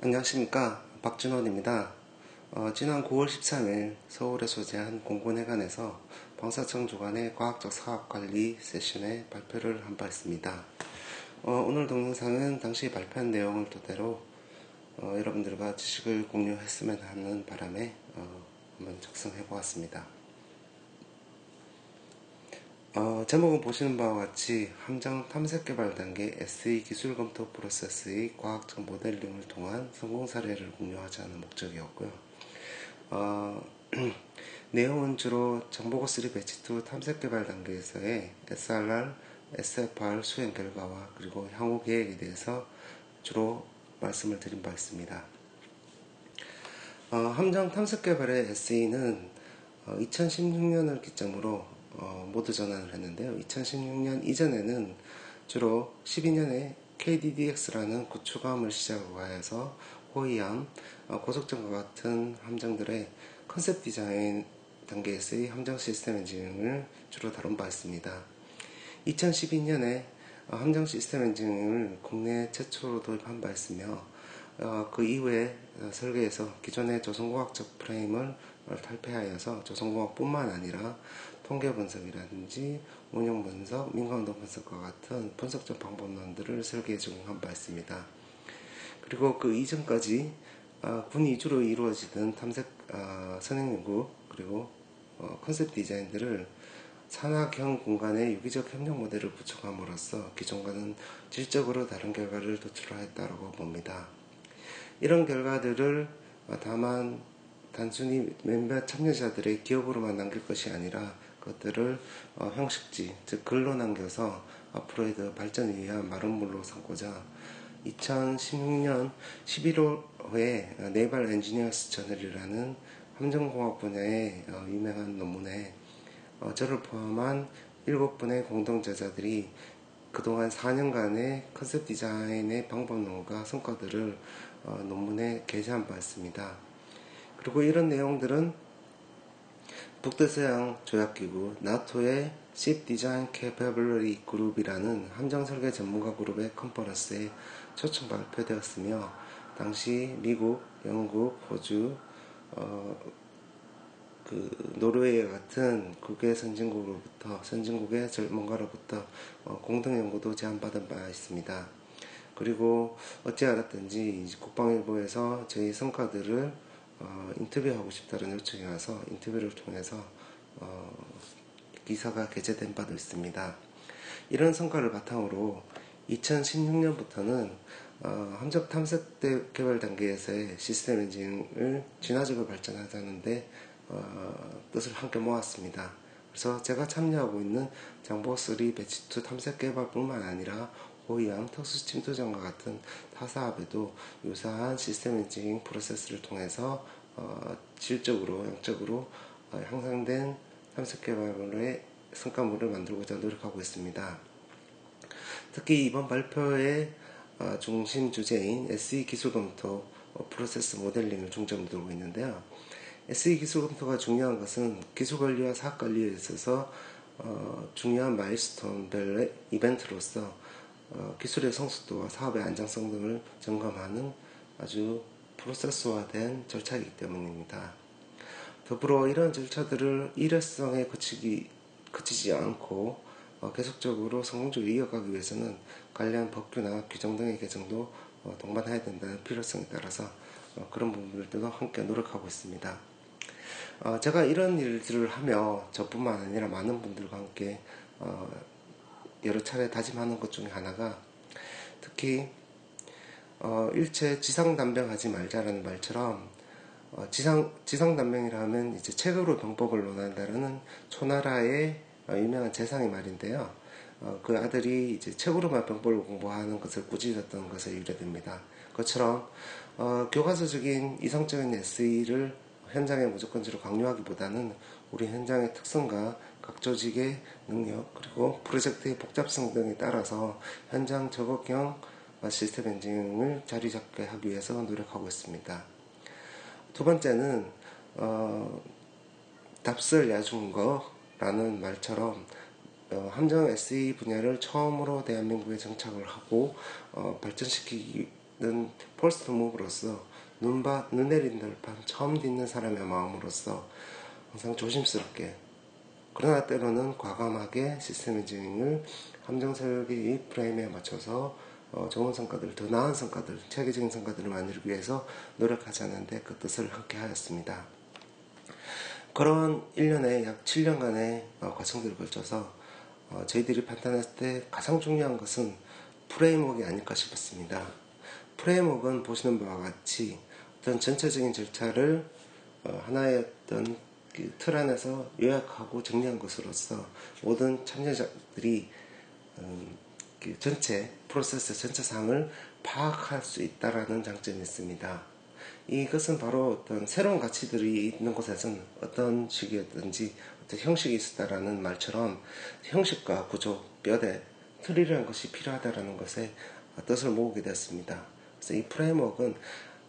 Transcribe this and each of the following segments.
안녕하십니까, 박준원입니다. 지난 9월 13일 서울에 소재한 공군회관에서 방사청 주관의 과학적 사업관리 세션에 발표를 한 바 있습니다. 오늘 동영상은 당시 발표한 내용을 토대로 여러분들과 지식을 공유했으면 하는 바람에 한번 작성해보았습니다. 제목은 보시는 바와 같이 함정 탐색 개발 단계 SE 기술 검토 프로세스의 과학적 모델링을 통한 성공 사례를 공유하자는 목적이었고요. 내용은 주로 정보고3 배치2 탐색 개발 단계에서의 SRR, SFR 수행 결과와 그리고 향후 계획에 대해서 주로 말씀을 드린 바 있습니다. 함정 탐색 개발의 SE는 2016년을 기점으로 모두 전환을 했는데요. 2016년 이전에는 주로 12년에 KDDX라는 구축함을 시작으로 하여서 호위함, 고속정과 같은 함정들의 컨셉 디자인 단계에서의 함정 시스템 엔지니어링을 주로 다룬 바 있습니다. 2012년에 함정 시스템 엔지니어링을 국내 최초로 도입한 바 있으며 그 이후에 설계에서 기존의 조선공학적 프레임을 탈피하여서 조선공학뿐만 아니라 통계분석이라든지 운영분석, 민감도분석과 같은 분석적 방법론들을 설계해 제공한 바 있습니다. 그리고 그 이전까지 군 위주로 이루어지던 탐색, 선행연구, 그리고 컨셉 디자인들을 산악형 공간에 유기적 협력 모델을 구축함으로써 기존과는 질적으로 다른 결과를 도출하였다고 봅니다. 이런 결과들을 다만 단순히 몇몇 참여자들의 기업으로만 남길 것이 아니라 것들을 형식지, 즉 글로 남겨서 앞으로의 더 발전을 위한 마름물로 삼고자 2016년 11월에 네이벌 엔지니어스 저널이라는 함정공학 분야의 유명한 논문에 저를 포함한 7분의 공동저자들이 그동안 4년간의 컨셉 디자인의 방법론과 성과들을 논문에 게시한 바 있습니다. 그리고 이런 내용들은 북대서양 조약기구 나토의 Ship Design Capability 그룹이라는 함정설계 전문가 그룹의 컨퍼런스에 초청 발표되었으며 당시 미국, 영국, 호주, 노르웨이 같은 국외 선진국의 전문가로부터 공동연구도 제안받은 바 있습니다. 그리고 어찌 알았든지 국방일보에서 저희 성과들을 인터뷰하고 싶다는 요청이 와서 인터뷰를 통해서 기사가 게재된 바도 있습니다. 이런 성과를 바탕으로 2016년부터는 함정 탐색 개발 단계에서의 시스템 엔지니어링을 진화적으로 발전하자는데 뜻을 함께 모았습니다. 그래서 제가 참여하고 있는 정보3 배치2 탐색 개발뿐만 아니라 호위함, 특수침투전과 같은 타 사업에도 유사한 시스템 엔지니어링 프로세스를 통해서 질적으로, 양적으로 향상된 탐색 개발의 성과물을 만들고자 노력하고 있습니다. 특히 이번 발표의 중심 주제인 SE 기술 검토 프로세스 모델링을 중점으로 두고 있는데요. SE 기술 검토가 중요한 것은 기술 관리와 사업 관리에 있어서 중요한 마일스톤별 이벤트로서 기술의 성숙도와 사업의 안정성 등을 점검하는 아주 프로세스화된 절차이기 때문입니다. 더불어 이런 절차들을 일회성에 그치지 않고 계속적으로 성공적으로 이어가기 위해서는 관련 법규나 규정 등의 개정도 동반해야 된다는 필요성에 따라서 그런 부분들도 함께 노력하고 있습니다. 제가 이런 일들을 하며 저뿐만 아니라 많은 분들과 함께 여러 차례 다짐하는 것 중에 하나가 특히 일체 지상단병하지 말자라는 말처럼 지상단병이라 하면 이제 책으로 병법을 논한다라는 초나라의 유명한 재상의 말인데요. 그 아들이 이제 책으로만 병법을 공부하는 것을 꾸짖었던 것에 유래됩니다. 그처럼 교과서적인 이상적인 SE를 현장에 무조건적으로 강요하기보다는 우리 현장의 특성과 각 조직의 능력 그리고 프로젝트의 복잡성 등에 따라서 현장 적응형 시스템 엔지니어링을 자리 잡게 하기 위해서 노력하고 있습니다. 두 번째는 답설 야중거라는 말처럼 함정 SE 분야를 처음으로 대한민국에 정착을 하고 발전시키기 는 퍼스트 무브로서 눈 내린들 밤 처음 듣는 사람의 마음으로서 항상 조심스럽게, 그러나 때로는 과감하게 시스템 엔지니어링을 함정 설계의 프레임에 맞춰서 좋은 성과들, 더 나은 성과들, 체계적인 성과들을 만들기 위해서 노력하자는데 그 뜻을 함께 하였습니다. 그런 1년에 약 7년간의 과정들을 걸쳐서 저희들이 판단했을 때 가장 중요한 것은 프레임워크이 아닐까 싶었습니다. 프레임워크는 보시는 바와 같이 어떤 전체적인 절차를 하나의 어떤 틀 안에서 요약하고 정리한 것으로서 모든 참여자들이 전체 프로세스 전체 사항을 파악할 수 있다라는 장점이 있습니다. 이것은 바로 어떤 새로운 가치들이 있는 곳에서는 어떤 식이었든지 어떤 형식이 있었다라는 말처럼 형식과 구조, 뼈대, 틀이라는 것이 필요하다라는 것에 뜻을 모으게 되었습니다. 그래서 이 프레임워크는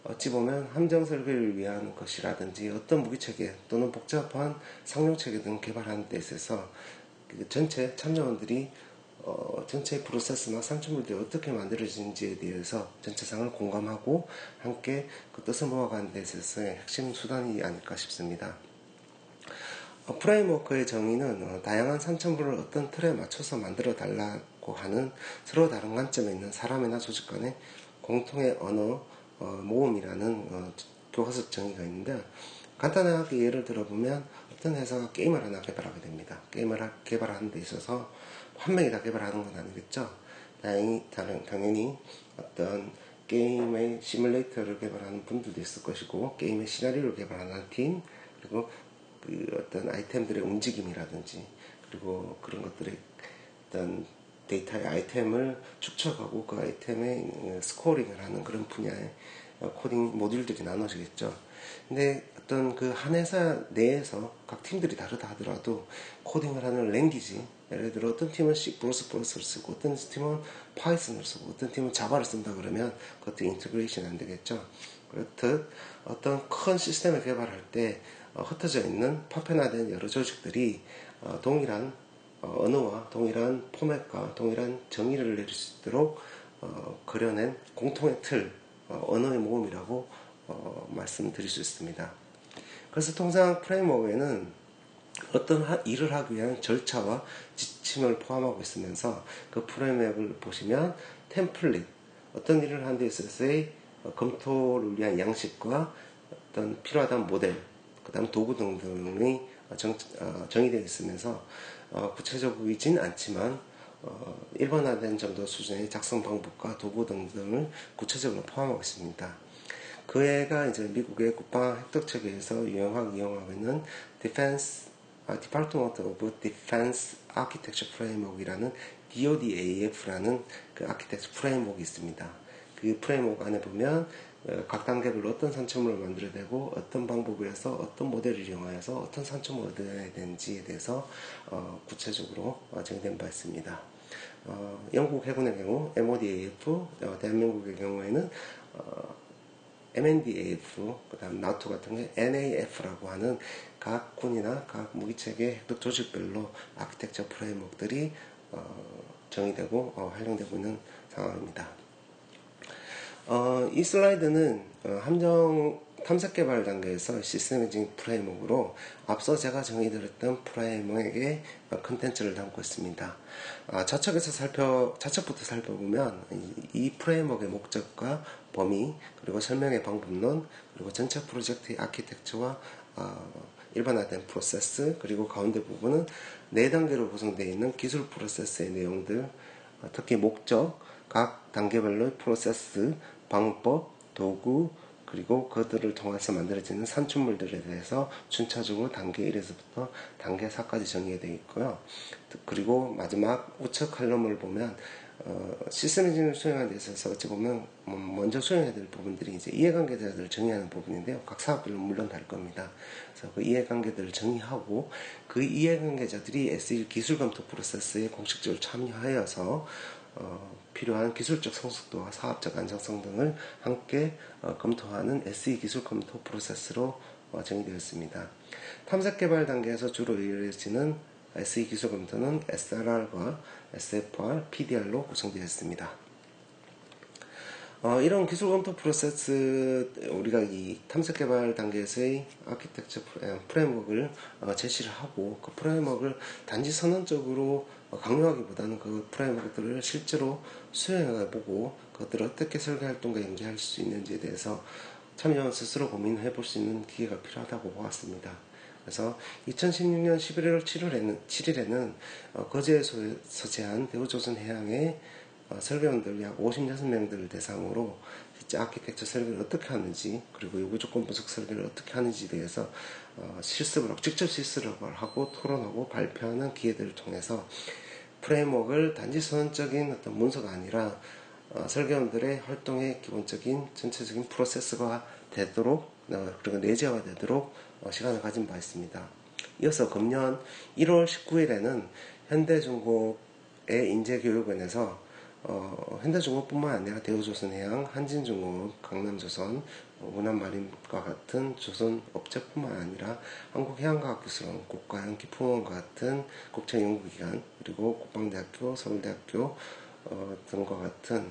어찌 보면 함정 설계를 위한 것이라든지 어떤 무기체계 또는 복잡한 상용체계 등 개발하는 데 있어서 전체 참여원들이 전체 프로세스나 산출물들이 어떻게 만들어지는지에 대해서 전체상을 공감하고 함께 그 뜻을 모아가는 데 있어서의 핵심 수단이 아닐까 싶습니다. 프레임워크의 정의는 다양한 산출물을 어떤 틀에 맞춰서 만들어 달라고 하는 서로 다른 관점에 있는 사람이나 조직 간의 공통의 언어 모음이라는 교과서 정의가 있는데, 간단하게 예를 들어보면 어떤 회사가 게임을 하나 개발하게 됩니다. 게임을 개발하는 데 있어서 한 명이 다 개발하는 건 아니겠죠. 당연히 어떤 게임의 시뮬레이터를 개발하는 분들도 있을 것이고, 게임의 시나리오를 개발하는 팀, 그리고 그 어떤 아이템들의 움직임이라든지, 그리고 그런 것들의 어떤 데이터의 아이템을 축적하고 그 아이템의 스코어링을 하는 그런 분야의 코딩 모듈들이 나눠지겠죠. 근데 어떤 그 한 회사 내에서 각 팀들이 다르다 하더라도 코딩을 하는 랭귀지, 예를 들어 어떤 팀은 C++를 쓰고 어떤 팀은 파이썬을 쓰고 어떤 팀은 자바를 쓴다 그러면 그것도 인티그레이션이 안 되겠죠. 그렇듯 어떤 큰 시스템을 개발할 때 흩어져 있는 파편화된 여러 조직들이 동일한 언어와 동일한 포맷과 동일한 정의를 내릴 수 있도록 그려낸 공통의 틀, 언어의 모음이라고 말씀드릴 수 있습니다. 그래서 통상 프레임워크에는 어떤 일을 하기 위한 절차와 지침을 포함하고 있으면서 그 프레임워크를 보시면 템플릿, 어떤 일을 하는 데 있어서의 검토를 위한 양식과 어떤 필요하다는 모델, 그 다음 도구 등등이 정의되어 있으면서 구체적이진 않지만 일반화된 정도 수준의 작성 방법과 도구 등등을 구체적으로 포함하고 있습니다. 그 해가 이제 미국의 국방 획득 체계에서 유용하게 이용하고 있는 Department of Defense Architecture Framework이라는 DODAF라는 그 아키텍처 프레임워크가 있습니다. 그 프레임워크 안에 보면 각 단계별로 어떤 산출물을 만들어야 되고 어떤 방법을 해서 어떤 모델을 이용해서 어떤 산출물을 얻어야 되는지에 대해서 구체적으로 정의된 바 있습니다. 영국 해군의 경우 MODAF, 대한민국의 경우에는 MNDAF, 그 다음 나토 같은 게 NAF라고 하는 각 군이나 각 무기체계 획득 조직별로 아키텍처 프레임워크들이 정의되고 활용되고 있는 상황입니다. 이 슬라이드는 함정 탐색 개발 단계에서 시스템 엔지니어링 프레임워크로 앞서 제가 정의드렸던 프레임워크의 컨텐츠를 담고 있습니다. 좌측부터 살펴보면 이 프레임워크의 목적과 범위, 그리고 설명의 방법론, 그리고 전체 프로젝트의 아키텍처와 일반화된 프로세스, 그리고 가운데 부분은 4단계로 구성되어 있는 기술 프로세스의 내용들, 특히 목적, 각 단계별로의 프로세스, 방법, 도구, 그리고 그들을 통해서 만들어지는 산출물들에 대해서 순차적으로 단계 1에서부터 단계 4까지 정의되어 있고요. 그리고 마지막 우측 칼럼을 보면 시스템 엔지니어링을 수행하는 데 있어서 어찌 보면 먼저 수행해야 될 부분들이 이제 이해관계자들을 정의하는 부분인데요. 각 사업별로 물론 다를 겁니다. 그래서 그 이해관계들을 정의하고 그 이해관계자들이 SE 기술 검토 프로세스에 공식적으로 참여하여서 필요한 기술적 성숙도와 사업적 안정성 등을 함께 검토하는 SE 기술 검토 프로세스로 정의되었습니다. 탐색 개발 단계에서 주로 이루어지는 SE 기술 검토는 SRR과 SFR, PDR로 구성되어 있습니다. 이런 기술 검토 프로세스, 우리가 이 탐색 개발 단계에서의 아키텍처 프레임워크를 제시를 하고, 그 프레임워크를 단지 선언적으로 강요하기보다는 그 프레임워크들을 실제로 수행해보고, 그것들을 어떻게 설계 활동과 연계할 수 있는지에 대해서 참여원 스스로 고민해 볼 수 있는 기회가 필요하다고 보았습니다. 그래서 2016년 11월 7일에는 거제에서 제한 대우조선 해양의 설계원들 약 56명들을 대상으로 실제 아키텍처 설계를 어떻게 하는지, 그리고 요구조건 분석 설계를 어떻게 하는지에 대해서 실습을 하고, 직접 실습을 하고 토론하고 발표하는 기회들을 통해서 프레임워크를 단지 선언적인 어떤 문서가 아니라 설계원들의 활동의 기본적인 전체적인 프로세스가 되도록, 그리고 내재화 되도록 시간을 가진 바 있습니다. 이어서 금년 1월 19일에는 현대중공업의 인재교육원에서 현대중공업뿐만 아니라 대우조선해양, 한진중공업, 강남조선, 문화마린과 같은 조선업체뿐만 아니라 한국해양과학기술원, 국가해양기품원과 같은 국제연구기관, 그리고 국방대학교, 서울대학교 등과 같은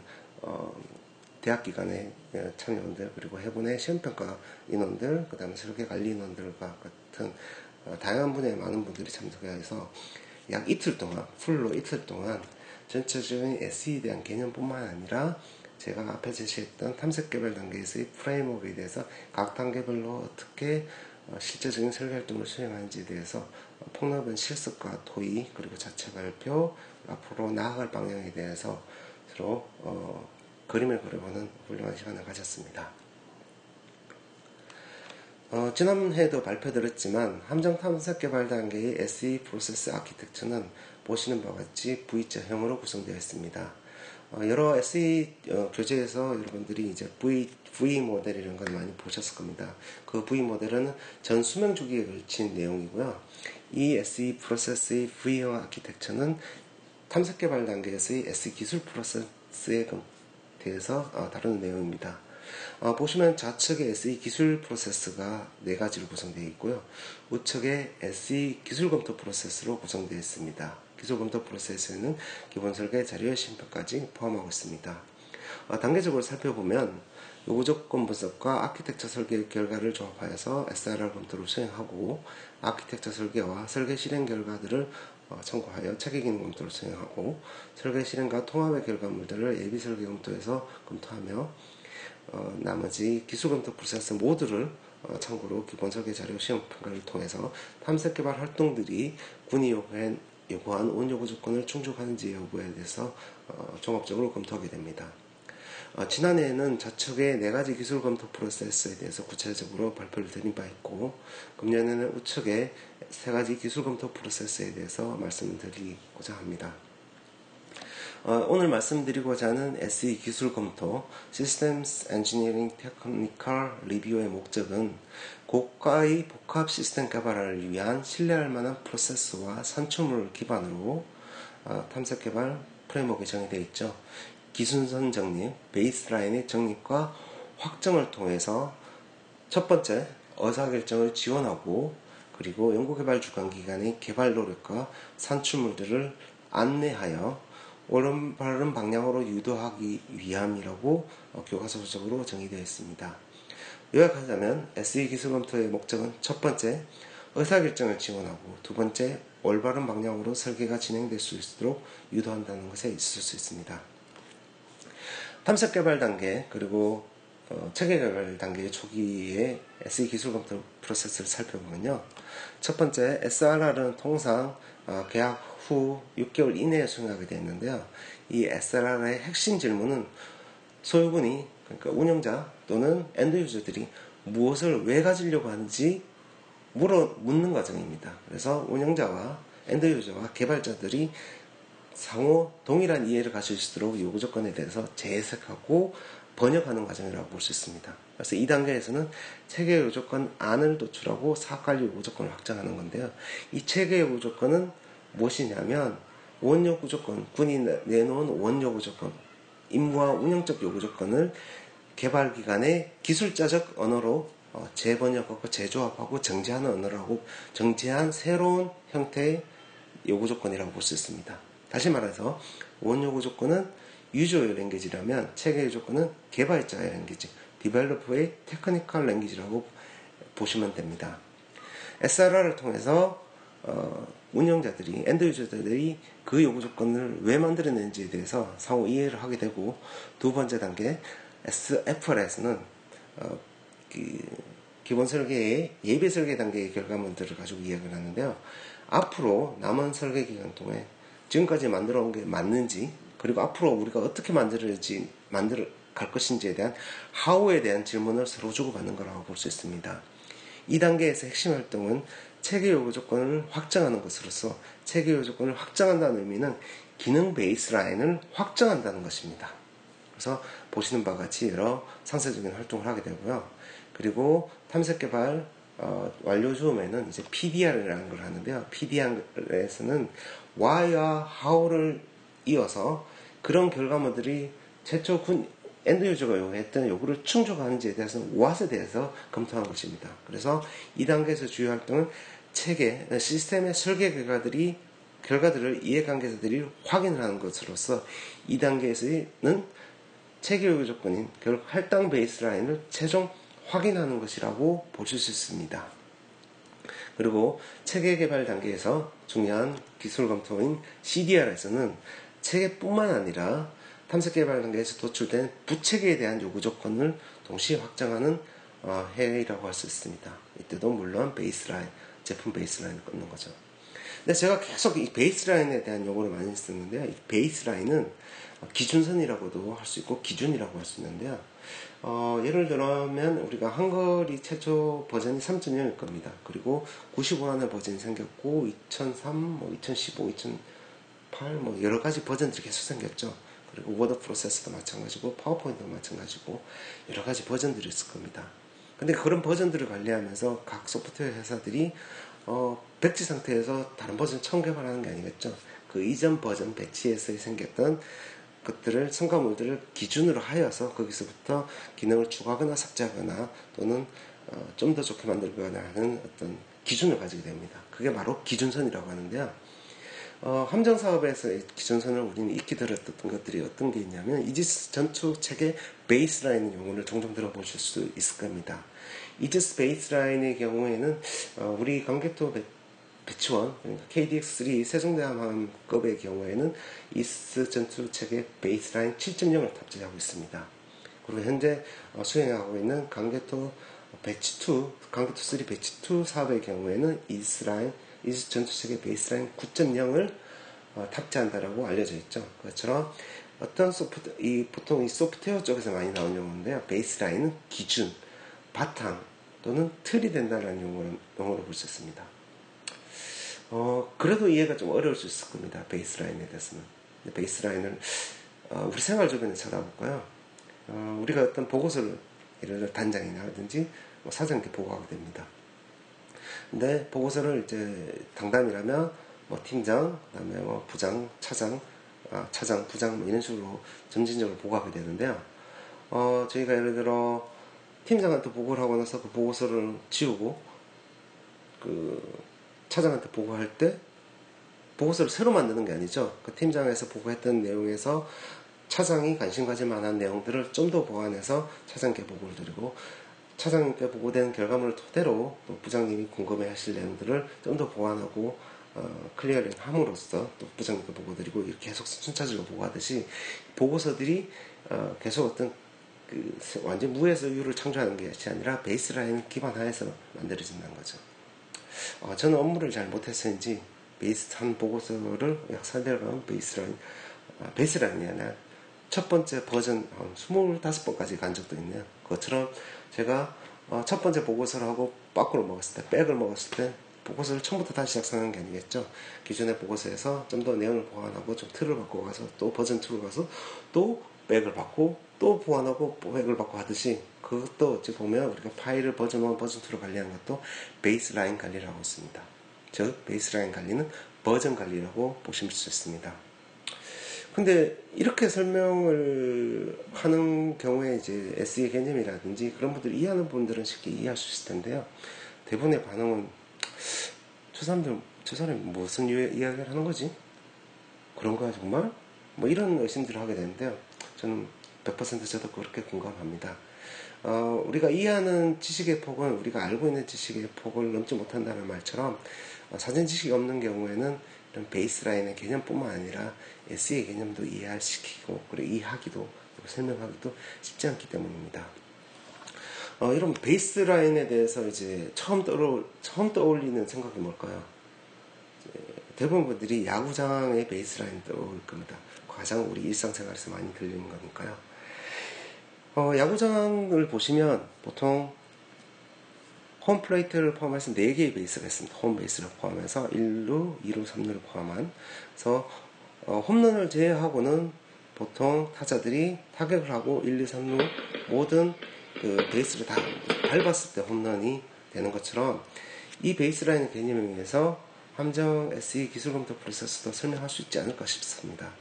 대학기관의 참여원들, 그리고 해군의 시험평가 인원들, 그 다음에 설계관리 인원들과 같은 다양한 분야의 많은 분들이 참석해서 약 이틀 동안, 풀로 이틀 동안 전체적인 SE에 대한 개념뿐만 아니라 제가 앞에 제시했던 탐색개발 단계에서의 프레임워크에 대해서 각 단계별로 어떻게 실제적인 설계활동을 수행하는지에 대해서 폭넓은 실습과 토의, 그리고 자체 발표, 앞으로 나아갈 방향에 대해서 서로 그림을 그려보는 훌륭한 시간을 가졌습니다. 지난해에도 발표드렸지만 함정 탐색 개발 단계의 SE 프로세스 아키텍처는 보시는 바와 같이 V자형으로 구성되어 있습니다. 여러 SE 교재에서 여러분들이 이제 V 모델이라는 걸 많이 보셨을 겁니다. 그 V 모델은 전 수명 주기에 걸친 내용이고요. 이 SE 프로세스의 V형 아키텍처는 탐색 개발 단계에서의 SE 기술 프로세스에 대해서 다루는 내용입니다. 보시면 좌측에 SE 기술 프로세스가 4가지로 구성되어 있고요. 우측에 SE 기술 검토 프로세스로 구성되어 있습니다. 기술 검토 프로세스에는 기본 설계, 자료의 심표까지 포함하고 있습니다. 단계적으로 살펴보면 요구조건 분석과 아키텍처 설계 결과를 조합하여서 SRR 검토를 수행하고, 아키텍처 설계와 설계 실행 결과들을 청구하여 체계기능 검토를 수행하고, 설계 실행과 통합의 결과물들을 예비 설계 검토에서 검토하며, 나머지 기술검토 프로세스 모두를 참고로 기본 설계 자료 시험평가를 통해서 탐색개발 활동들이 군이 요구한 온요구 조건을 충족하는지 여부에 대해서 종합적으로 검토하게 됩니다. 지난해에는 좌측의 4가지 기술검토 프로세스에 대해서 구체적으로 발표를 드린 바 있고, 금년에는 우측의 3가지 기술검토 프로세스에 대해서 말씀을 드리고자 합니다. 오늘 말씀드리고자 하는 SE 기술 검토, Systems Engineering Technical Review의 목적은 고가의 복합 시스템 개발을 위한 신뢰할 만한 프로세스와 산출물을 기반으로 탐색 개발 프레임워크가 정의되어 있죠. 기준선 정립, 베이스라인의 정립과 확정을 통해서 첫 번째, 의사결정을 지원하고, 그리고 연구개발 주관기관의 개발 노력과 산출물들을 안내하여 옳은 바른 방향으로 유도하기 위함이라고 교과서적으로 정의되어 있습니다. 요약하자면 SE 기술 검토의 목적은 첫 번째, 의사결정을 지원하고, 두 번째, 올바른 방향으로 설계가 진행될 수 있도록 유도한다는 것에 있을 수 있습니다. 탐색 개발 단계, 그리고 체계 개발 단계의 초기에 SE 기술 검토 프로세스를 살펴보면요. 첫 번째, SRR은 통상 계약 후 6개월 이내에 수행하게 되어 있는데요. 이 SRR의 핵심 질문은 소유군이, 그러니까 운영자 또는 엔드유저들이 무엇을 왜 가지려고 하는지 묻는 과정입니다. 그래서 운영자와 엔드유저와 개발자들이 상호 동일한 이해를 가질 수 있도록 요구 조건에 대해서 재해석하고 번역하는 과정이라고 볼 수 있습니다. 그래서 이 단계에서는 체계 요구조건 안을 도출하고 사업관리 요구조건을 확장하는 건데요. 이 체계 요구조건은 무엇이냐면 원요구조건, 군이 내놓은 원요구조건, 임무와 운영적 요구조건을 개발기관의 기술자적 언어로 재번역하고 재조합하고 정제하는 언어라고, 정제한 새로운 형태의 요구조건이라고 볼 수 있습니다. 다시 말해서 원요구조건은 유저의 랭귀지라면 체계의 조건은 개발자의 랭귀지, 디벨로퍼의 테크니컬 랭귀지라고 보시면 됩니다. SRR을 통해서 운영자들이, 엔드 유저들이 그 요구 조건을 왜 만들어내는지에 대해서 상호 이해를 하게 되고, 두 번째 단계 SFR에서는 기본 설계의 예비 설계 단계의 결과물들을 가지고 이야기를 하는데요. 앞으로 남은 설계 기간 동안 지금까지 만들어 온 게 맞는지, 그리고 앞으로 우리가 어떻게 만들어 갈 것인지에 대한 how에 대한 질문을 서로 주고받는 거라고 볼 수 있습니다. 이 단계에서 핵심 활동은 체계 요구 조건을 확정하는 것으로서, 체계 요구 조건을 확정한다는 의미는 기능 베이스라인을 확정한다는 것입니다. 그래서 보시는 바와 같이 여러 상세적인 활동을 하게 되고요. 그리고 탐색 개발 완료 즈음에는 이제 PDR이라는 걸 하는데요. PDR에서는 why와 how를 이어서 그런 결과물들이 최초 엔드 유저가 요구했던 요구를 충족하는지에 대해서는 what에 대해서 검토한 것입니다. 그래서 이 단계에서 주요 활동은 체계, 시스템의 설계 결과들을 이해관계자들이 확인을 하는 것으로서, 이 단계에서는 체계 요구 조건인 결국 할당 베이스라인을 최종 확인하는 것이라고 보실 수 있습니다. 그리고 체계 개발 단계에서 중요한 기술 검토인 CDR에서는 체계뿐만 아니라 탐색 개발 단계에서 도출된 부체계에 대한 요구 조건을 동시에 확정하는 회의라고 할 수 있습니다. 이때도 물론 베이스라인, 제품 베이스라인을 꼽는 거죠. 근데 제가 계속 이 베이스라인에 대한 용어를 많이 쓰는데요. 이 베이스라인은 기준선이라고도 할 수 있고 기준이라고 할 수 있는데요. 예를 들면 우리가 한글이 최초 버전이 3.0일 겁니다. 그리고 95안의 버전이 생겼고 2003, 뭐 2015, 2008 뭐 여러 가지 버전들이 계속 생겼죠. 그리고 워드 프로세스도 마찬가지고 파워포인트도 마찬가지고 여러 가지 버전들이 있을 겁니다. 근데 그런 버전들을 관리하면서 각 소프트웨어 회사들이 백지 상태에서 다른 버전 처음 개발하는 게 아니겠죠. 그 이전 버전 백지에서 생겼던 것들을, 첨가물들을 기준으로 하여서 거기서부터 기능을 추가하거나 삭제하거나 또는 좀 더 좋게 만들거나 하는 어떤 기준을 가지게 됩니다. 그게 바로 기준선이라고 하는데요. 함정사업에서의 기준선을 우리는 익히 들었던 것들이 어떤 게 있냐면, 이지스 전투책의 베이스라인 용어를 종종 들어보실 수 있을 겁니다. 이지스 베이스라인의 경우에는 우리 관계토 배치원, 그러니까 KDX3 세종대왕급의 경우에는 이스 전투책의 베이스라인 7.0을 탑재하고 있습니다. 그리고 현재 수행하고 있는 강개토 배치2, 강개토3 배치2 사업의 경우에는 이스 전투책의 베이스라인 9.0을 탑재한다라고 알려져 있죠. 그것처럼 어떤 보통 이 소프트웨어 쪽에서 많이 나온 용어인데요. 베이스라인은 기준, 바탕 또는 틀이 된다라는 용어로 볼 수 있습니다. 그래도 이해가 좀 어려울 수 있을 겁니다. 베이스라인에 대해서는. 근데 베이스라인을 우리 생활 주변에 찾아볼까요? 우리가 어떤 보고서를 예를 들어 단장이라든지 뭐 사장님께 보고하게 됩니다. 근데 보고서를 이제 당담이라면 뭐 팀장, 그다음에 뭐 부장, 차장, 부장 뭐 이런 식으로 점진적으로 보고하게 되는데요. 저희가 예를 들어 팀장한테 보고를 하고 나서 그 보고서를 지우고 그 차장한테 보고할 때 보고서를 새로 만드는 게 아니죠. 그 팀장에서 보고했던 내용에서 차장이 관심 가질 만한 내용들을 좀 더 보완해서 차장께 보고를 드리고, 차장께 보고된 결과물을 토대로 또 부장님이 궁금해하실 내용들을 좀 더 보완하고 클리어링 함으로써 또 부장님께 보고 드리고, 이렇게 계속 순차적으로 보고하듯이 보고서들이 계속 어떤 완전 무에서 유를 창조하는 것이 아니라 베이스라인 기반 하에서 만들어진다는 거죠. 저는 업무를 잘 못했었는지 베이스한 보고서를 약 4개월 간 베이스라인이 아니라 첫 번째 버전 25번까지 간 적도 있네요. 그것처럼 제가 첫 번째 보고서를 하고 백을 먹었을 때 보고서를 처음부터 다시 작성하는 게 아니겠죠. 기존의 보고서에서 좀 더 내용을 보완하고 좀 틀을 바꾸고 가서 또 버전 2로 가서 또 백을 받고 또 보완하고 백을 받고 하듯이, 그것도 어찌 보면 우리가 파일을 버전 1, 버전 2로 관리하는 것도 베이스라인 관리라고 있습니다. 즉 베이스라인 관리는 버전 관리라고 보실 수 있습니다. 근데 이렇게 설명을 하는 경우에 이제 SE 개념이라든지 그런 분들 이해하는 분들은 쉽게 이해할 수 있을 텐데요. 대부분의 반응은 저 사람이 무슨 이야기를 하는 거지? 그런 거야 정말? 뭐 이런 의심들을 하게 되는데요. 저는 100% 저도 그렇게 공감합니다. 우리가 이해하는 지식의 폭은 우리가 알고 있는 지식의 폭을 넘지 못한다는 말처럼 사전 지식이 없는 경우에는 이런 베이스라인의 개념뿐만 아니라 SE의 개념도 이해시키고 그리고 이해하기도 그리고 설명하기도 쉽지 않기 때문입니다. 이런 베이스라인에 대해서 이제 처음 떠올리는 생각이 뭘까요? 대부분 분들이 야구장의 베이스라인 떠올 겁니다. 가장 우리 일상생활에서 많이 들리는 거니까요. 야구장을 보시면 보통 홈플레이트를 포함해서 4개의 베이스가 있습니다. 홈베이스를 포함해서 1루, 2루, 3루를 포함한 그래서 홈런을 제외하고는 보통 타자들이 타격을 하고 1, 2, 3루 모든 그 베이스를 다 밟았을 때 홈런이 되는 것처럼 이 베이스라인의 개념에 의해서 함정 SE 기술 검토 프로세스도 설명할 수 있지 않을까 싶습니다.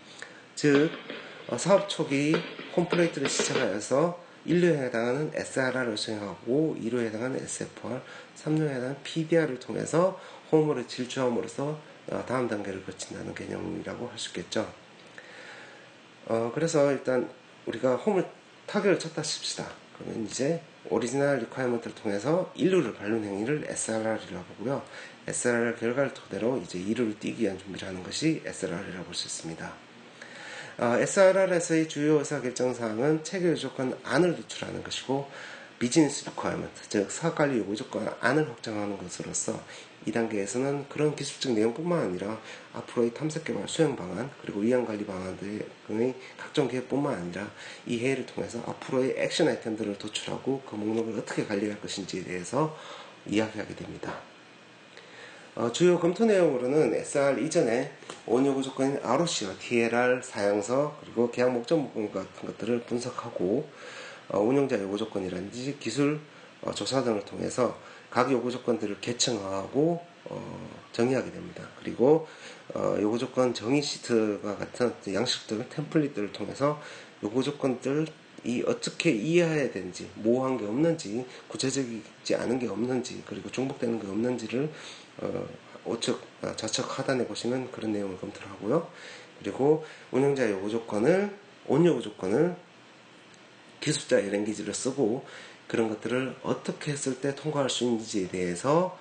즉 사업 초기 홈플레이트를 시작하여서 1루에 해당하는 SRR을 수행하고 2루에 해당하는 SFR, 3루에 해당하는 PDR을 통해서 홈으로 질주함으로써 다음 단계를 거친다는 개념이라고 할 수 있겠죠. 그래서 일단 우리가 홈을 타격을 쳤다 칩시다. 그러면 이제 오리지널 리콰이먼트를 통해서 1루를 밟는 행위를 SRR이라고 하고요. SRR 결과를 토대로 이제 2루를 뛰기 위한 준비를 하는 것이 SRR이라고 볼 수 있습니다. SRR에서의 주요 의사결정사항은 체결 요조건 안을 도출하는 것이고 비즈니스 리퀘어먼트, 즉 사업관리 요구조건 안을 확정하는 것으로서 2단계에서는 그런 기술적 내용뿐만 아니라 앞으로의 탐색개발 수행방안 그리고 위안관리방안 등의 각종 계획뿐만 아니라 이 회의를 통해서 앞으로의 액션 아이템들을 도출하고 그 목록을 어떻게 관리할 것인지에 대해서 이야기하게 됩니다. 주요 검토 내용으로는 SR 이전에 원요구 조건인 ROC와 TLR, 사양서, 그리고 계약 목적 문건 같은 것들을 분석하고 운영자 요구 조건이라든지 기술 조사 등을 통해서 각 요구 조건들을 계층화하고 정의하게 됩니다. 그리고 요구 조건 정의 시트와 같은 양식들, 템플릿들을 통해서 요구 조건들 이 어떻게 이해해야 되는지, 모호한 게 없는지, 구체적이지 않은 게 없는지, 그리고 중복되는 게 없는지를 우측, 좌측 하단에 보시면 그런 내용을 검토를 하고요. 그리고 운영자 요구 조건을, 온 요구 조건을 기술자의 랭귀지를 쓰고 그런 것들을 어떻게 했을 때 통과할 수 있는지에 대해서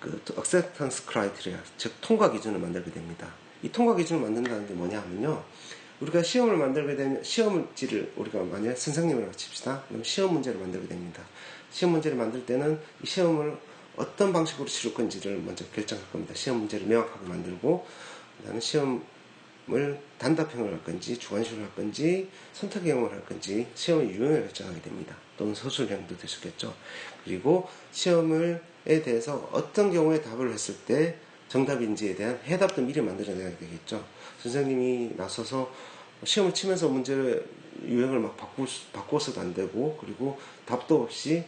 그 acceptance criteria, 즉 통과 기준을 만들게 됩니다. 이 통과 기준을 만든다는 게 뭐냐 하면요. 우리가 시험을 만들게 되면 시험지를 우리가 만약에 선생님이라고 칩시다. 그럼 시험 문제를 만들게 됩니다. 시험 문제를 만들 때는 이 시험을 어떤 방식으로 치를 건지를 먼저 결정할 겁니다. 시험 문제를 명확하게 만들고 그다음에 시험을 단답형을 할 건지 주관식으로 할 건지 선택형을 할 건지 시험의 유형을 결정하게 됩니다. 또는 서술형도 될 수 있겠죠. 그리고 시험에 대해서 어떤 경우에 답을 했을 때 정답인지에 대한 해답도 미리 만들어내야 되겠죠. 선생님이 나서서 시험을 치면서 문제 유형을 막 바꿔서도 안 되고 그리고 답도 없이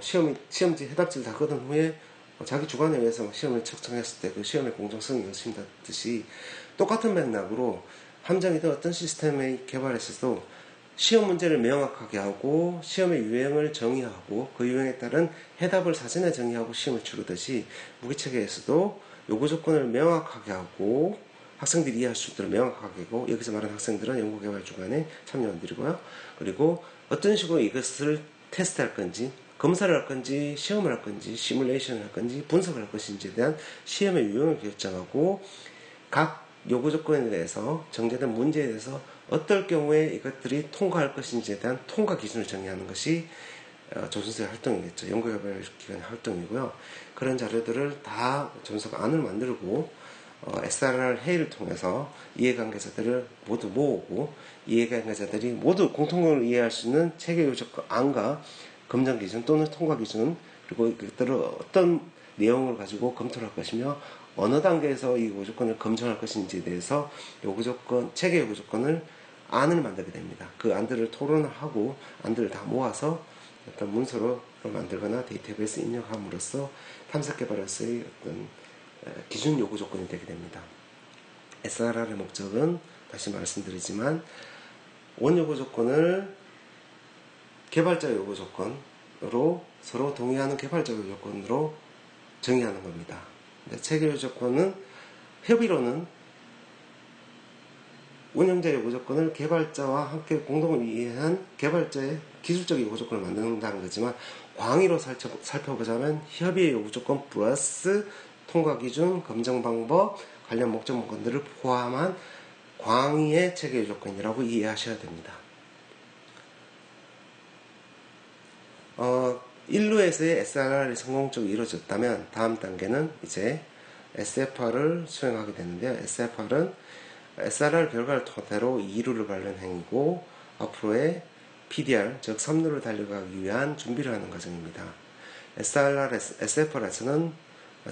시험지 해답지를 다 거둔 후에 자기 주관에 의해서 시험을 책정했을 때 그 시험의 공정성이 의심됐듯이 똑같은 맥락으로 함정이든 어떤 시스템의 개발에서도 시험 문제를 명확하게 하고 시험의 유형을 정의하고 그 유형에 따른 해답을 사전에 정의하고 시험을 치르듯이 무기체계에서도 요구 조건을 명확하게 하고 학생들이 이해할 수 있도록 명확하게 하고 여기서 말하는 학생들은 연구개발 주관에 참여원들이고요. 그리고 어떤 식으로 이것을 테스트할 건지 검사를 할 건지 시험을 할 건지 시뮬레이션을 할 건지 분석을 할 것인지에 대한 시험의 유형을 결정하고 각 요구 조건에 대해서 정제된 문제에 대해서 어떨 경우에 이것들이 통과할 것인지에 대한 통과 기준을 정의하는 것이 조준수의 활동이겠죠. 연구개발기관의 활동이고요. 그런 자료들을 다 조준석 안을 만들고 SRR 회의를 통해서 이해관계자들을 모두 모으고 이해관계자들이 모두 공통적으로 이해할 수 있는 체계 요조건 안과 검정 기준 또는 통과 기준 그리고 이것들을 어떤 내용을 가지고 검토를 할 것이며 어느 단계에서 이 요구조건을 검증할 것인지에 대해서 요구조건 체계 요구조건을 안을 만들게 됩니다. 그 안들을 토론을 하고 안들을 다 모아서 어떤 문서로 만들거나 데이터베이스 입력함으로써 탐색 개발에서의 어떤 기준 요구조건이 되게 됩니다. SRR의 목적은 다시 말씀드리지만 원 요구조건을 개발자 요구조건으로 서로 동의하는 개발자 요구조건으로 정의하는 겁니다. 체결 요구조건은 협의로는 운영자의 보조권을 개발자와 함께 공동을 이해한 개발자의 기술적인 보조권을 만든다는 거지만, 광의로 살펴보자면 협의의 보조권 플러스 통과기준, 검증방법, 관련 목적물건들을 포함한 광의의 체계의 조건이라고 이해하셔야 됩니다. 1루에서의 SRR이 성공적으로 이루어졌다면 다음 단계는 이제 SFR을 수행하게 되는데요. SFR은 SRR 결과를 토대로 2루를 밟는 행위고, 앞으로의 PDR, 즉 3루를 달려가기 위한 준비를 하는 과정입니다. SFR에서는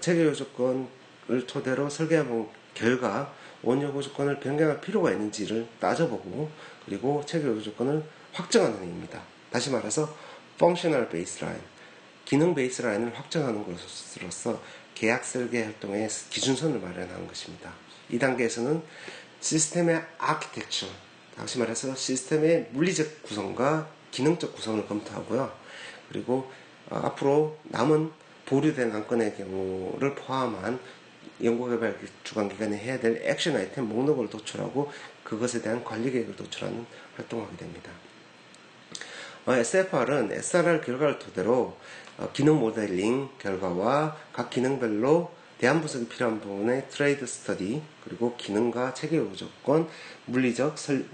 체계요조건을 토대로 설계해본 결과 원유보조건을 변경할 필요가 있는지를 따져보고, 그리고 체계요조건을 확정하는 행위입니다. 다시 말해서 Functional Baseline, 기능 베이스라인을 확정하는 것으로서 계약 설계 활동의 기준선을 마련하는 것입니다. 이 단계에서는 시스템의 아키텍처, 다시 말해서 시스템의 물리적 구성과 기능적 구성을 검토하고요. 그리고 앞으로 남은 보류된 안건의 경우를 포함한 연구개발 주관기관이 해야 될 액션 아이템 목록을 도출하고, 그것에 대한 관리계획을 도출하는 활동을 하게 됩니다. SFR은 SRR 결과를 토대로 기능 모델링 결과와 각 기능별로 대안 분석이 필요한 부분의 트레이드 스터디, 그리고 기능과 체계 요조건, 물리적인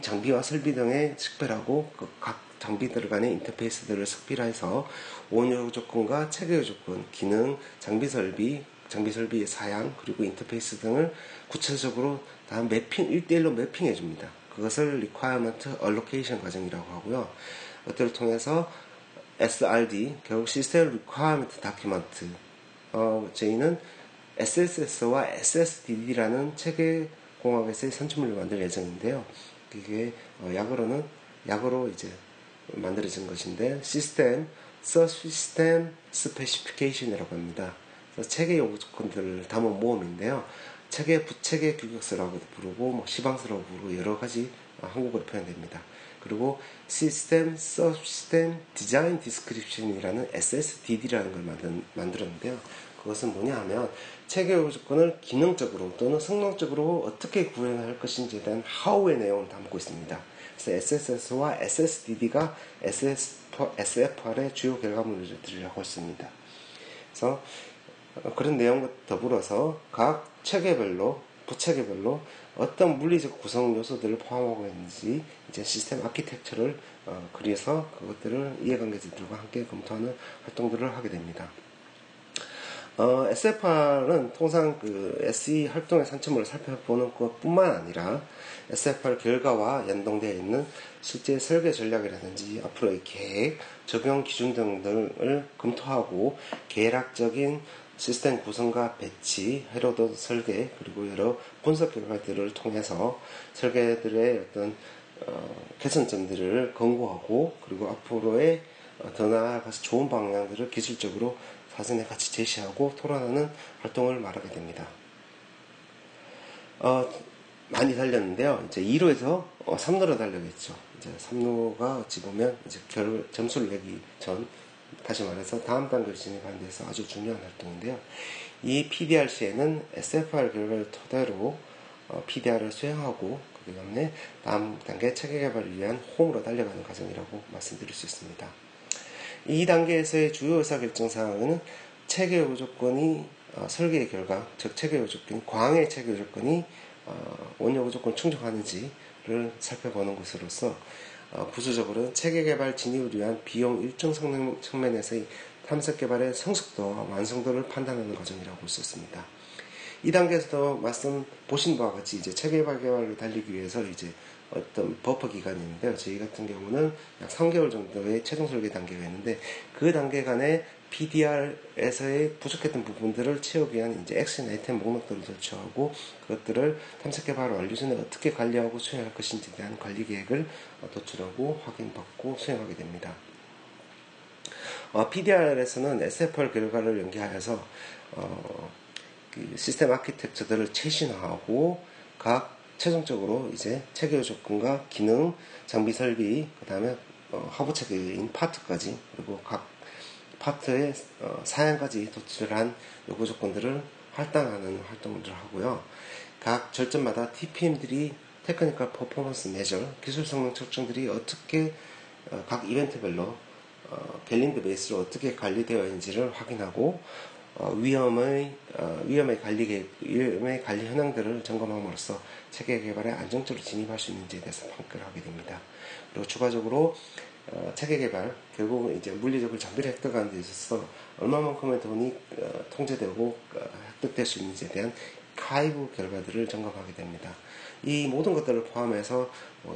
장비와 설비 등의 식별하고, 각 장비들 간의 인터페이스들을 식별해서 온 요조건과 체계 요조건, 기능, 장비 설비의 사양, 그리고 인터페이스 등을 구체적으로 다 매핑, 1:1로 매핑해 줍니다. 그것을 Requirement Allocation 과정이라고 하고요. 이것들을 통해서 SRD, 결국 System Requirement Document, 저희는 SSS와 SSDD라는 체계공학에서의 산출물을 만들 예정인데요. 그게 약어로 이제 만들어진 것인데, System, Subsystem Specification이라고 합니다. 그래서 체계 요건들을 담은 모음인데요. 체계, 부체계 규격서라고 부르고, 시방서라고 부르고, 여러 가지 한국어로 표현됩니다. 그리고 시스템, 서브시스템, 디자인 디스크립션이라는 SSDD라는 걸 만들었는데요. 그것은 뭐냐 하면, 체계 요조건을 기능적으로 또는 성능적으로 어떻게 구현할 것인지에 대한 how의 내용을 담고 있습니다. 그래서 SSS와 SSDD가 SFR의 주요 결과물들이라고 했습니다. 그래서 그런 내용과 더불어서 각 체계별로, 부체계별로 어떤 물리적 구성 요소들을 포함하고 있는지, 이제 시스템 아키텍처를 그려서 그것들을 이해관계자들과 함께 검토하는 활동들을 하게 됩니다. SFR은 통상 SE 활동의 산출물을 살펴보는 것뿐만 아니라 SFR 결과와 연동되어 있는 실제 설계 전략이라든지 앞으로의 계획, 적용 기준 등을 검토하고, 계략적인 시스템 구성과 배치, 회로도 설계, 그리고 여러 분석 결과들을 통해서 설계들의 어떤 개선점들을 권고하고, 그리고 앞으로의 더 나아가서 좋은 방향들을 기술적으로 사전에 같이 제시하고 토론하는 활동을 말하게 됩니다. 많이 달렸는데요. 이제 2루에서 3루로 달려겠죠. 이제 3루가 어찌 보면 이제 점수를 내기 전, 다시 말해서 다음 단계를 진입하는 데서 아주 중요한 활동인데요. 이 PDR 시에는 SFR 결과를 토대로 PDR을 수행하고, 그 다음에 다음 단계 체계 개발을 위한 홈으로 달려가는 과정이라고 말씀드릴 수 있습니다. 이 단계에서의 주요 의사결정 사항은 체계 요조건이 설계의 결과, 즉 체계 요조건, 광의 체계 요조건이 원유 요조건 충족하는지를 살펴보는 것으로서, 부수적으로는 체계개발 진입을 위한 비용 일정 측면에서의 탐색개발의 성숙도와 완성도를 판단하는 과정이라고 볼 수 있습니다. 이 단계에서도 말씀 보신 바와 같이 이제 체계개발로 달리기 위해서 이제 어떤 버퍼 기간이 있는데요. 저희 같은 경우는 약 3개월 정도의 최종 설계 단계가 있는데, 그 단계 간에 PDR에서의 부족했던 부분들을 채우기 위한 이제 액션 아이템 목록들을 도출하고, 그것들을 탐색개발 완료 전에 어떻게 관리하고 수행할 것인지에 대한 관리 계획을 도출하고 확인받고 수행하게 됩니다. PDR에서는 SFR 결과를 연계하여서 그 시스템 아키텍처들을 최신화하고, 각 최종적으로 이제 체계의 조건과 기능, 장비 설비, 그 다음에 하부 체계인 파트까지, 그리고 각 파트의 사양까지 도출한 요구 조건들을 할당하는 활동을 하고요. 각 절점마다 TPM들이 테크니컬 퍼포먼스 매저, 기술 성능 측정들이 어떻게 각 이벤트별로 갤린드 베이스로 어떻게 관리되어 있는지를 확인하고 위험의 관리 현황들을 점검함으로써 체계 개발에 안정적으로 진입할 수 있는지에 대해서 평가를 하게 됩니다. 그리고 추가적으로 체계 개발, 결국은 이제 물리적으로 장비를 획득하는 데 있어서 얼마만큼의 돈이 통제되고 획득될 수 있는지에 대한 하이브 결과들을 점검하게 됩니다. 이 모든 것들을 포함해서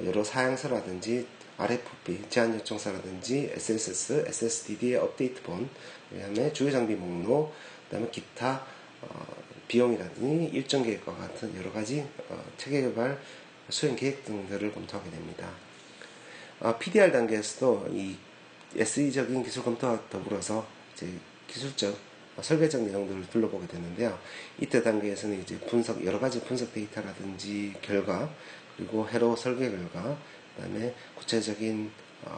여러 사양서라든지 RFP, 제안요청서라든지 SSS, SSDD의 업데이트본, 그 다음에 주요장비 목록, 그 다음에 기타 비용이라든지 일정계획과 같은 여러가지 체계개발, 수행계획 등들을 검토하게 됩니다. PDR 단계에서도 이 SE적인 기술 검토와 더불어서 이제 기술적, 설계적 내용들을 둘러보게 되는데요. 이때 단계에서는 이제 여러가지 분석 데이터라든지 결과, 그리고 회로 설계 결과, 그 다음에 구체적인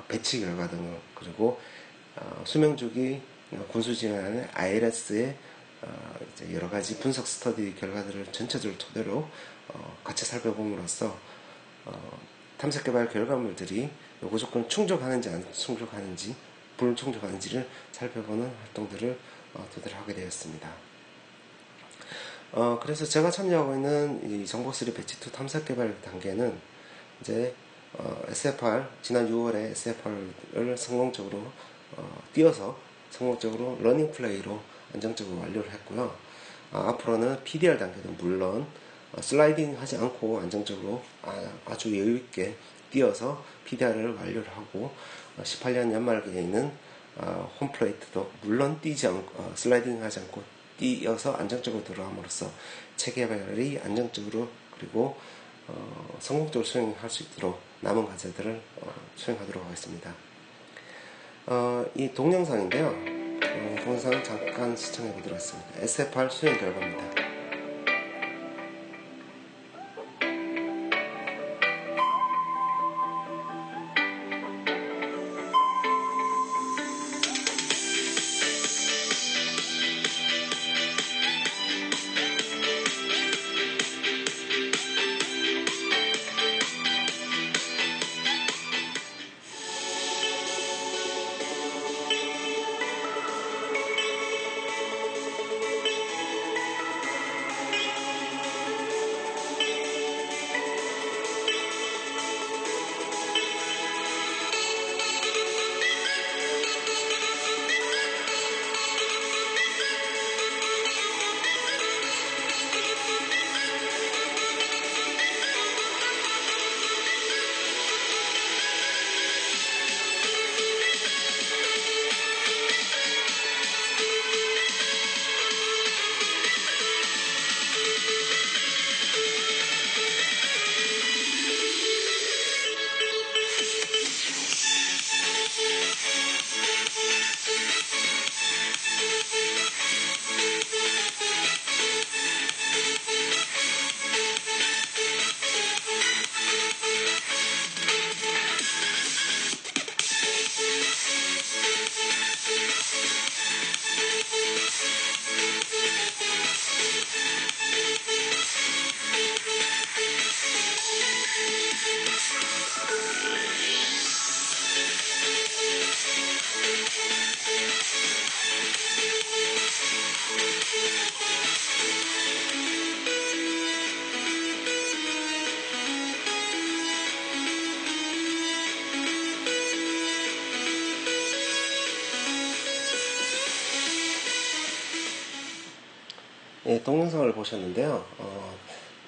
배치 결과 등, 그리고 수명주기 군수 진행하는 ILS의 이제 여러가지 분석 스터디 결과들을 전체적으로 토대로 같이 살펴봄으로써 탐색개발 결과물들이 요구 조건을 충족하는지 안 충족하는지, 불충족하는지를 살펴보는 활동들을 토대로 하게 되었습니다. 그래서 제가 참여하고 있는 이 정보3 배치2 탐색개발 단계는 이제 SFR, 지난 6월에 SFR을 성공적으로 띄워서 성공적으로 러닝 플레이로 안정적으로 완료를 했고요. 앞으로는 PDR 단계도 물론 슬라이딩 하지 않고 안정적으로 아주 여유있게 띄워서 PDR을 완료를 하고 18년 연말기에 있는 홈플레이트도 물론 슬라이딩 하지 않고 띄어서 안정적으로 들어감으로써 체계개발이 안정적으로 그리고 성공적으로 수행할 수 있도록 남은 과제들을 수행하도록 하겠습니다. 이 동영상인데요. 동영상 잠깐 시청해 보도록 하겠습니다. SFR 수행 결과입니다. 예, 동영상을 보셨는데요.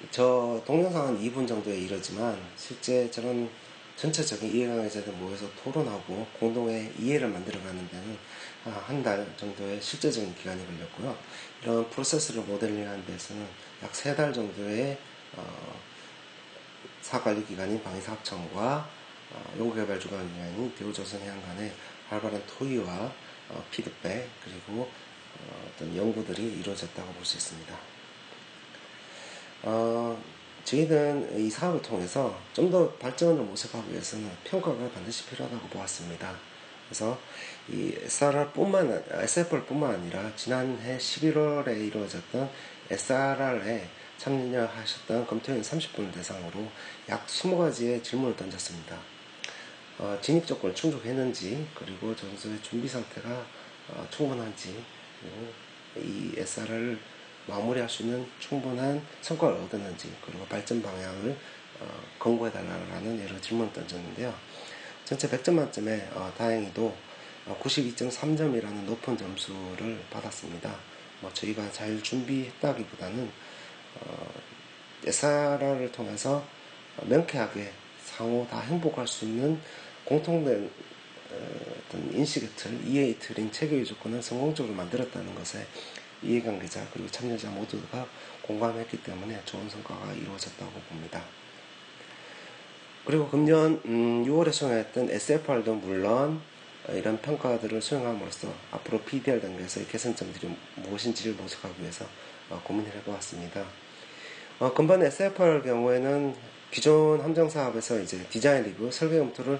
저 동영상 한 2분 정도에 이르지만 실제 저는 전체적인 이해관계자들 모여서 토론하고 공동의 이해를 만들어가는 데는 한 달 정도의 실제적인 기간이 걸렸고요. 이런 프로세스를 모델링하는 데서는 약 3달 정도의 사관리 기관인 방위사업청과 연구개발주관기관인 대우조선해양간의 활발한 토의와 피드백 그리고 어떤 연구들이 이루어졌다고 볼 수 있습니다. 저희는 이 사업을 통해서 좀 더 발전을 모색하기 위해서는 평가가 반드시 필요하다고 보았습니다. 그래서 이 SFR 뿐만 아니라 지난해 11월에 이루어졌던 SRR의 참여하셨던 검토위원 30분을 대상으로 약 20가지의 질문을 던졌습니다. 진입 조건을 충족했는지, 그리고 전소의 준비 상태가 충분한지, 그리고 이 SRR을 마무리할 수 있는 충분한 성과를 얻었는지, 그리고 발전 방향을 권고해달라는 여러 질문을 던졌는데요. 전체 100점 만점에 다행히도 92.3점이라는 높은 점수를 받았습니다. 저희가 잘 준비했다기보다는 SRR을 통해서 명쾌하게 상호 다 행복할 수 있는 공통된 어떤 인식의 틀, 이해의 틀인 체계의 조건을 성공적으로 만들었다는 것에 이해관계자 그리고 참여자 모두가 공감했기 때문에 좋은 성과가 이루어졌다고 봅니다. 그리고 금년 6월에 수행했던 SFR도 물론 이런 평가들을 수행함으로써 앞으로 PDR 단계에서의 개선점들이 무엇인지를 모색하기 위해서 고민을 해보았습니다. 금번 SFR 경우에는 기존 함정사업에서 이제 디자인 리뷰, 설계 검토를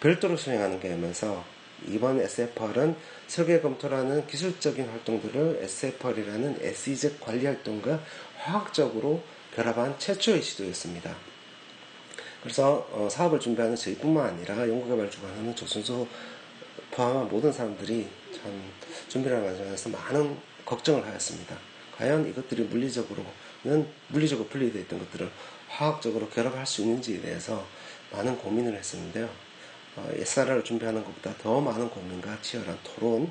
별도로 수행하는 게 되면서, 이번 SFR은 설계 검토라는 기술적인 활동들을 SFR이라는 SE 즉 관리 활동과 화학적으로 결합한 최초의 시도였습니다. 그래서 사업을 준비하는 저희뿐만 아니라 연구개발 주관하는 조선소 포함한 모든 사람들이 참 준비를 과정에서 많은 걱정을 하였습니다. 과연 이것들이 물리적으로 분리되어 있던 것들을 화학적으로 결합할 수 있는지에 대해서 많은 고민을 했었는데요. SRR을 준비하는 것보다 더 많은 고민과 치열한 토론,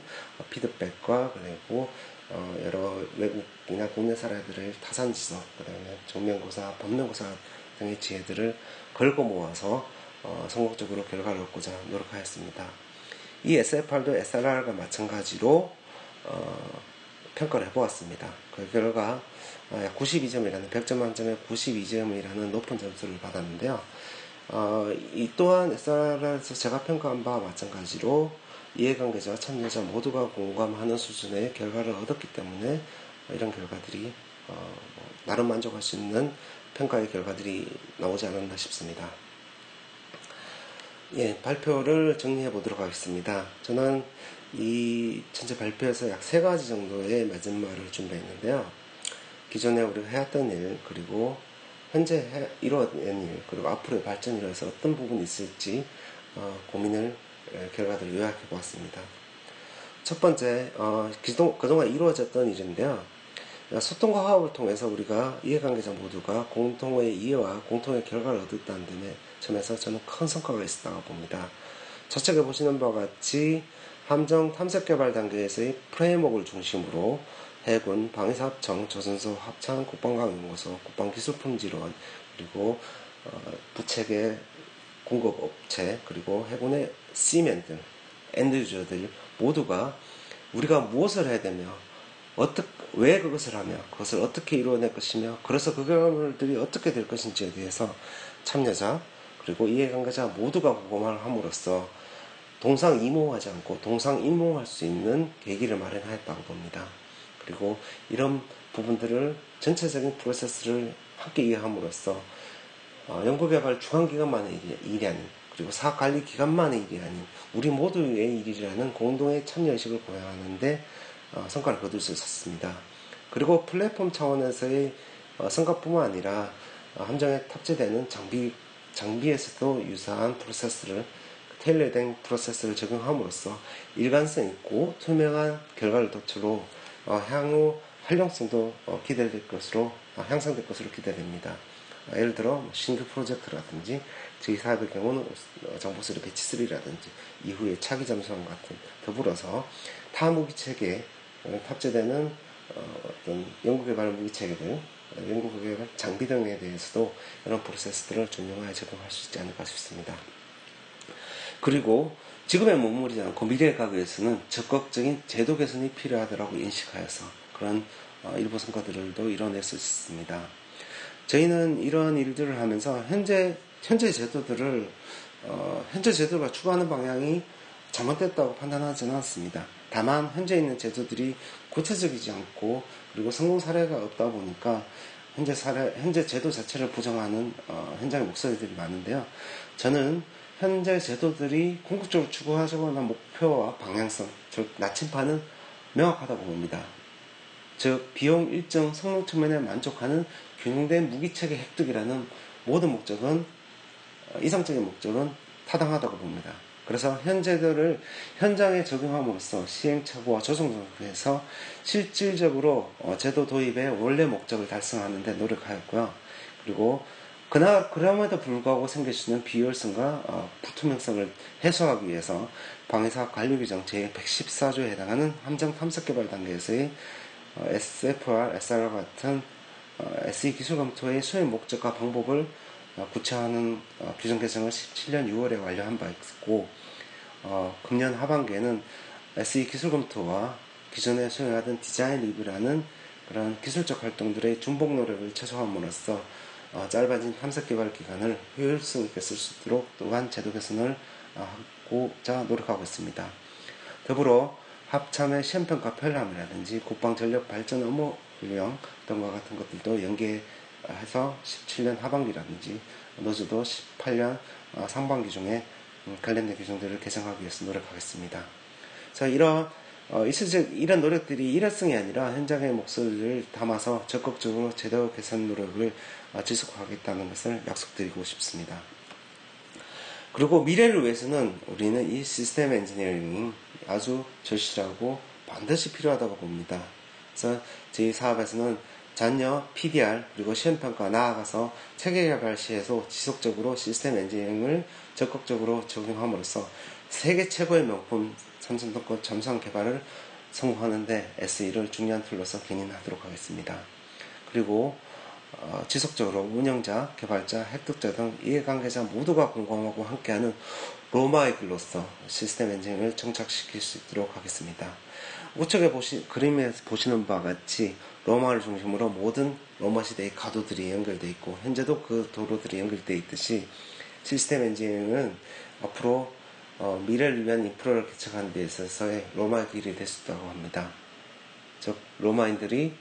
피드백과 그리고 여러 외국이나 국내 사례들을 타산지석, 그다음에 정면고사, 법령고사 등의 지혜들을 걸고 모아서 성공적으로 결과를 얻고자 노력하였습니다. 이 SFR도 SRR과 마찬가지로 평가를 해보았습니다. 그 결과 약 92점이라는 100점 만점에 92점이라는 높은 점수를 받았는데요. 이 또한 SRR에서 제가 평가한 바와 마찬가지로 이해관계자와 참여자 모두가 공감하는 수준의 결과를 얻었기 때문에 이런 결과들이 나름 만족할 수 있는 평가의 결과들이 나오지 않았나 싶습니다. 예, 발표를 정리해 보도록 하겠습니다. 저는 이 전체 발표에서 약 3가지 정도의 맺음말을 준비했는데요. 기존에 우리가 해왔던 일, 그리고 현재 이루어낸 일, 그리고 앞으로의 발전을 위해서 어떤 부분이 있을지 고민을 결과들을 요약해 보았습니다. 첫 번째, 그동안 이루어졌던 일인데요. 소통과 화합을 통해서 우리가 이해관계자 모두가 공통의 이해와 공통의 결과를 얻었다는 점에서 저는 큰 성과가 있었다고 봅니다. 좌측에 보시는 바와 같이 함정 탐색개발 단계에서의 프레임워크를 중심으로 해군, 방위사업청, 조선소, 합창, 국방과학연구소, 국방기술품지원, 그리고 부책의 공급업체, 그리고 해군의 시맨 등 엔드유저들 모두가 우리가 무엇을 해야 되며 왜 그것을 하며 그것을 어떻게 이루어낼 것이며 그래서 그 결과물들이 어떻게 될 것인지에 대해서 참여자 그리고 이해관계자 모두가 공감을 함으로써 동상이몽하지 않고 동상이몽할 수 있는 계기를 마련하였다고 봅니다. 그리고 이런 부분들을 전체적인 프로세스를 함께 이해함으로써 연구개발 중앙기관만의 일이 아닌, 그리고 사업관리기관만의 일이 아닌 우리 모두의 일이라는 공동의 참여의식을 고양하는데 성과를 거둘 수 있었습니다. 그리고 플랫폼 차원에서의 성과뿐만 아니라 함정에 탑재되는 장비에서도 유사한 프로세스를 테일러링 프로세스를 적용함으로써 일관성 있고 투명한 결과를 도출로 향후 활용성도 향상될 것으로 기대됩니다. 예를 들어 신규 프로젝트라든지 저희 사업의 경우는 정보수리 배치3라든지 이후에 차기 잠수함 같은 더불어서 타 무기체계에 탑재되는 어떤 연구개발 무기체계들, 연구개발 장비 등에 대해서도 이런 프로세스들을 적용하여 적용할 수 있지 않을까 싶습니다. 그리고 지금에 머무르지 않고 미래에 가기 위해서는 적극적인 제도 개선이 필요하다고 인식하여서 그런 일부 성과들도 이뤄낼 수 있습니다. 저희는 이런 일들을 하면서 현재 제도가 추구하는 방향이 잘못됐다고 판단하지는 않습니다. 다만 현재 있는 제도들이 구체적이지 않고 그리고 성공 사례가 없다 보니까 현재 제도 자체를 부정하는 현장의 목소리들이 많은데요. 저는 현재 제도들이 궁극적으로 추구하고자 하는 목표와 방향성, 즉 나침반은 명확하다고 봅니다. 즉 비용 일정 성능 측면에 만족하는 균형된 무기체계 획득이라는 모든 목적은, 이상적인 목적은 타당하다고 봅니다. 그래서 현재들을 현장에 적용함으로써 시행착오와 조정을 위해서 실질적으로 제도 도입의 원래 목적을 달성하는 데 노력하였고요. 그리고 그럼에도 불구하고 생길 수 있는 비효율성과 불투명성을 해소하기 위해서 방위사업 관리규정 제114조에 해당하는 함정 탐색 개발 단계에서의 SFR, SRR 같은 SE 기술 검토의 수행 목적과 방법을 구체화하는 규정 개정을 17년 6월에 완료한 바 있고, 금년 하반기에는 SE 기술 검토와 기존에 수행하던 디자인 리뷰라는 그런 기술적 활동들의 중복 노력을 최소화함으로써 짧아진 탐색 개발 기간을 효율성 있게 쓸 수 있도록 또한 제도 개선을 하고자 노력하고 있습니다. 더불어 합참의 시험평가 편람이라든지 국방전력발전 업무 분량 등과 같은 것들도 연계해서 17년 하반기라든지 노조도 18년 상반기 중에 관련된 규정들을 개정하기 위해서 노력하겠습니다. 자, 이런 노력들이 일회성이 아니라 현장의 목소리를 담아서 적극적으로 제도 개선 노력을 지속하겠다는 것을 약속드리고 싶습니다. 그리고 미래를 위해서는 우리는 이 시스템 엔지니어링이 아주 절실하고 반드시 필요하다고 봅니다. 그래서 저희 사업에서는 잔여 PDR 그리고 시험평가 나아가서 체계개발 시에서 지속적으로 시스템 엔지니어링을 적극적으로 적용함으로써 세계 최고의 명품 삼성동권 점상 개발을 성공하는데 SE를 중요한 툴로서 견인하도록 하겠습니다. 그리고 지속적으로 운영자, 개발자, 획득자 등 이해관계자 모두가 공감하고 함께하는 로마의 길로서 시스템 엔지니어링을 정착시킬 수 있도록 하겠습니다. 우측에 그림에 보시는 바와 같이 로마를 중심으로 모든 로마 시대의 가도들이 연결되어 있고, 현재도 그 도로들이 연결되어 있듯이 시스템 엔지니어링은 앞으로 미래를 위한 인프라를 개척하는 데 있어서의 로마의 길이 될 수 있다고 합니다. 즉, 로마인들이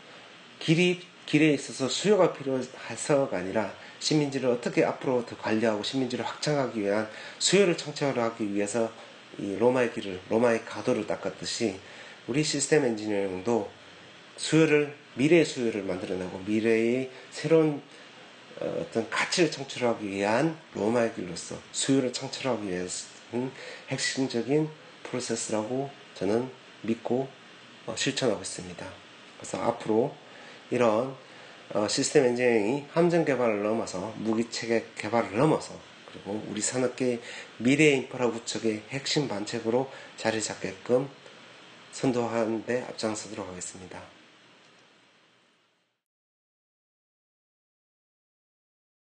길에 있어서 수요가 필요해서가 아니라 식민지를 어떻게 앞으로 더 관리하고 식민지를 확장하기 위한 수요를 창출하기 위해서 이 로마의 길을, 로마의 가도를 닦았듯이 우리 시스템 엔지니어링도 수요를, 미래의 수요를 만들어내고 미래의 새로운 어떤 가치를 창출하기 위한 로마의 길로서 수요를 창출하기 위해서 핵심적인 프로세스라고 저는 믿고 실천하고 있습니다. 그래서 앞으로 이런 시스템 엔지니어링이 함정 개발을 넘어서 무기체계 개발을 넘어서 그리고 우리 산업계의 미래의 인프라 구축의 핵심 반책으로 자리 잡게끔 선도하는 데 앞장서도록 하겠습니다.